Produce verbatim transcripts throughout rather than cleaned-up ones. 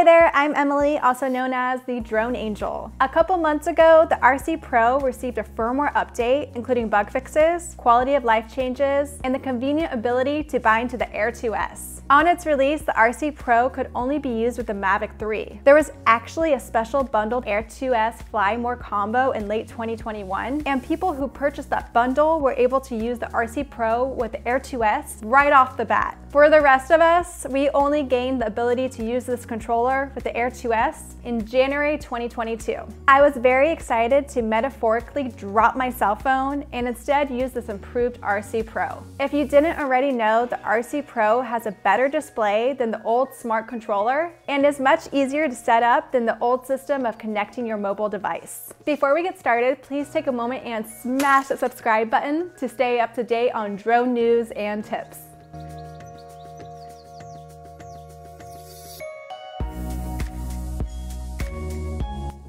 Hi there, I'm Emily, also known as the Drone Angel. A couple months ago, the R C Pro received a firmware update, including bug fixes, quality of life changes, and the convenient ability to bind to the Air two S. On its release, the R C Pro could only be used with the Mavic three. There was actually a special bundled Air two S Fly More combo in late twenty twenty-one, and people who purchased that bundle were able to use the R C Pro with the Air two S right off the bat. For the rest of us, we only gained the ability to use this controller with the Air two S in January twenty twenty-two. I was very excited to metaphorically drop my cell phone and instead use this improved R C Pro. If you didn't already know, the R C Pro has a better display than the old smart controller and is much easier to set up than the old system of connecting your mobile device. Before we get started, please take a moment and smash the subscribe button to stay up to date on drone news and tips.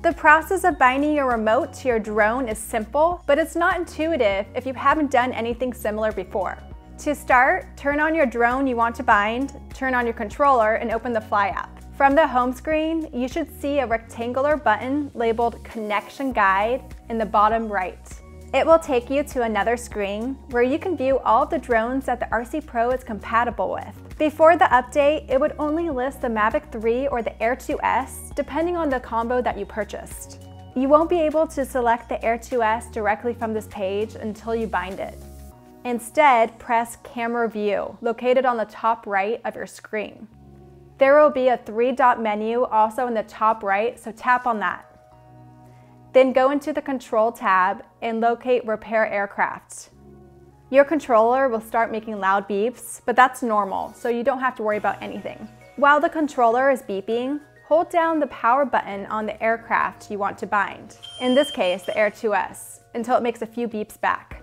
The process of binding your remote to your drone is simple, but it's not intuitive if you haven't done anything similar before. To start, turn on your drone you want to bind, turn on your controller, and open the Fly app. From the home screen, you should see a rectangular button labeled Connection Guide in the bottom right. It will take you to another screen where you can view all the drones that the R C Pro is compatible with. Before the update, it would only list the Mavic three or the Air two S, depending on the combo that you purchased. You won't be able to select the Air two S directly from this page until you bind it. Instead, press Camera View, located on the top right of your screen. There will be a three-dot menu also in the top right, so tap on that. Then go into the Control tab and locate Repair Aircraft. Your controller will start making loud beeps, but that's normal, so you don't have to worry about anything. While the controller is beeping, hold down the power button on the aircraft you want to bind, in this case the Air two S, until it makes a few beeps back.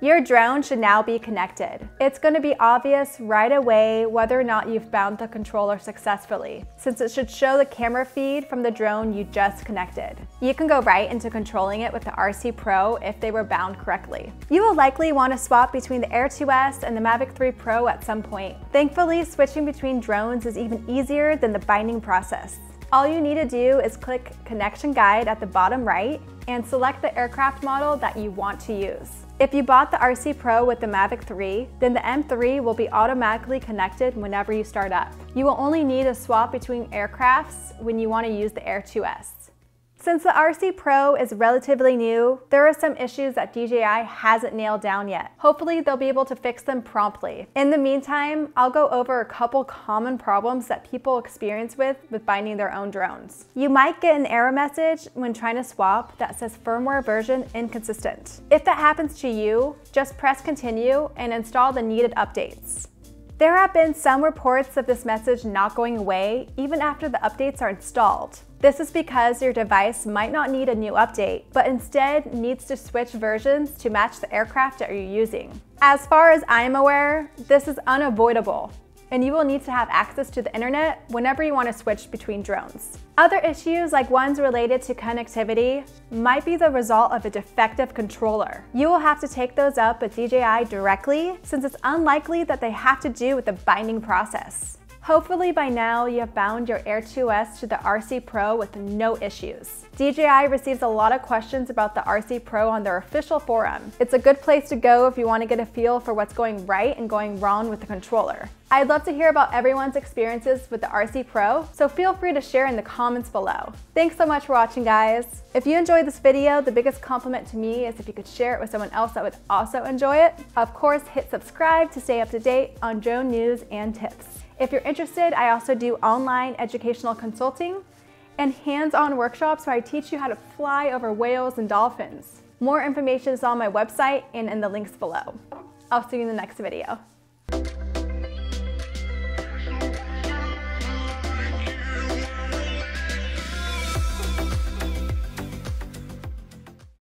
Your drone should now be connected. It's going to be obvious right away whether or not you've bound the controller successfully, since it should show the camera feed from the drone you just connected. You can go right into controlling it with the R C Pro if they were bound correctly. You will likely want to swap between the Air two S and the Mavic three Pro at some point. Thankfully, switching between drones is even easier than the binding process. All you need to do is click Connection Guide at the bottom right and select the aircraft model that you want to use. If you bought the R C Pro with the Mavic three, then the M three will be automatically connected whenever you start up. You will only need to swap between aircrafts when you want to use the Air two S. Since the R C Pro is relatively new, there are some issues that D J I hasn't nailed down yet. Hopefully they'll be able to fix them promptly. In the meantime, I'll go over a couple common problems that people experience with with binding their own drones. You might get an error message when trying to swap that says firmware version inconsistent. If that happens to you, just press continue and install the needed updates. There have been some reports of this message not going away even after the updates are installed. This is because your device might not need a new update, but instead needs to switch versions to match the aircraft that you're using. As far as I'm aware, this is unavoidable, and you will need to have access to the internet whenever you want to switch between drones. Other issues, like ones related to connectivity, might be the result of a defective controller. You will have to take those up with D J I directly, since it's unlikely that they have to do with the binding process. Hopefully by now you have bound your Air two S to the R C Pro with no issues. D J I receives a lot of questions about the R C Pro on their official forum. It's a good place to go if you want to get a feel for what's going right and going wrong with the controller. I'd love to hear about everyone's experiences with the R C Pro, so feel free to share in the comments below. Thanks so much for watching, guys. If you enjoyed this video, the biggest compliment to me is if you could share it with someone else that would also enjoy it. Of course, hit subscribe to stay up to date on drone news and tips. If you're interested, I also do online educational consulting and hands-on workshops where I teach you how to fly over whales and dolphins. More information is on my website and in the links below. I'll see you in the next video.